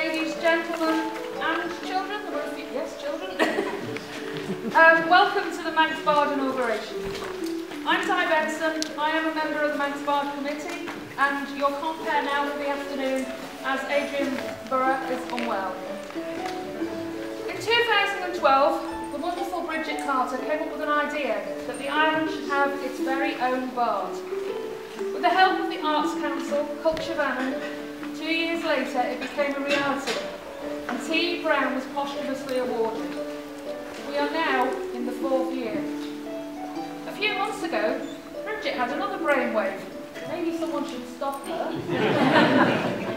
ladies, gentlemen, and children. There were a few, yes, children. Welcome to the Manx Bard inauguration. I'm Di Benson. I am a member of the Manx Bard Committee, and your compere now will be afternoon as Adrian Burrough is unwell. In 2012, the wonderful Bridget Carter came up with an idea that the island should have its very own bard. With the help of the Arts Council, Culture Vannin, 2 years later it became a reality, and T.E. Brown was posthumously awarded. We are now in the 4th year. A few months ago, Bridget had another brainwave. Maybe someone should stop her.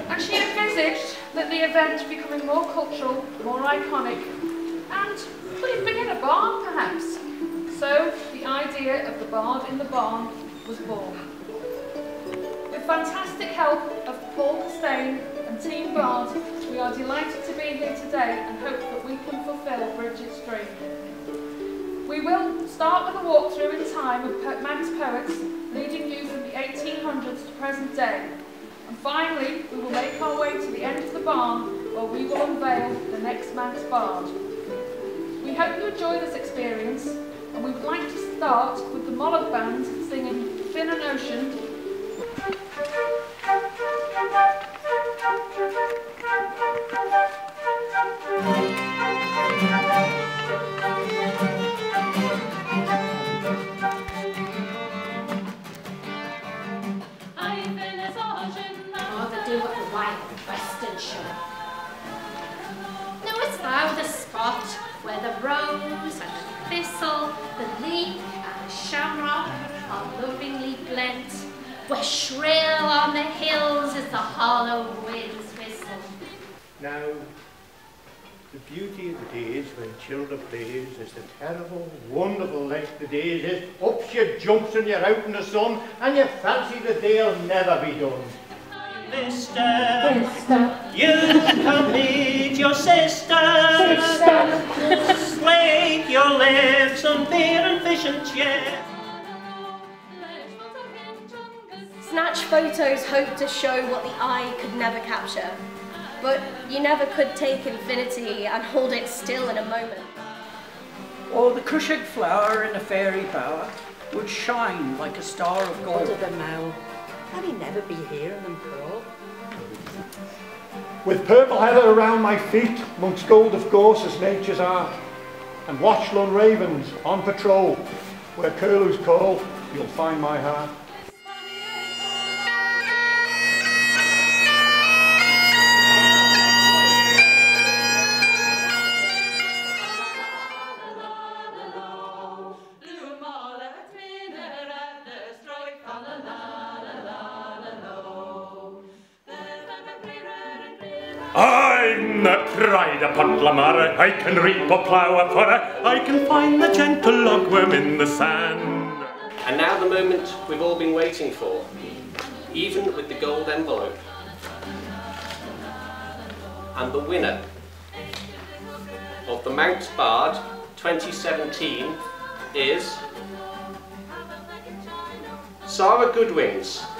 And she envisaged that the event becoming more cultural, more iconic, and would it begin a barn perhaps? So the idea of the Bard in the Barn was born. With fantastic help of Paul Castain and Team Bard, we are delighted to be here today and hope that we can fulfil Bridget's dream. We will start with a walkthrough in time of Manx poets, leading you from the 1800s to present day. And finally, we will make our way to the end of the barn, where we will unveil the next Manx Bard. We hope you enjoy this experience, and we would like to start with the Mollag Band singing Thin an Ocean. Knowest thou the spot where the rose and the thistle, the leek and the shamrock are lovingly blent, where shrill on the hills is the hollow wind's whistle? Now, the beauty of the days when children plays is the terrible, wonderful length the days is. Up she jumps and you're out in the sun, and you fancy that they'll never be done. Mister, you can meet your sister. Slake your lips on beer and fish and chips. Snatch photos hope to show what the eye could never capture, but you never could take infinity and hold it still in a moment. Or the cushioned flower in a fairy bower would shine like a star of gold. Under the mouth. I'll never be here in them pearl. With purple heather around my feet, amongst gold of gorse as nature's art, and watchlorn ravens on patrol, where curlews call, you'll find my heart. Ride a Pont Lamara, I can reap or plough a furrow, I can find the gentle logworm in the sand. And now the moment we've all been waiting for, even with the gold envelope. And the winner of the Manx Bard 2017 is Sarah Goodwins.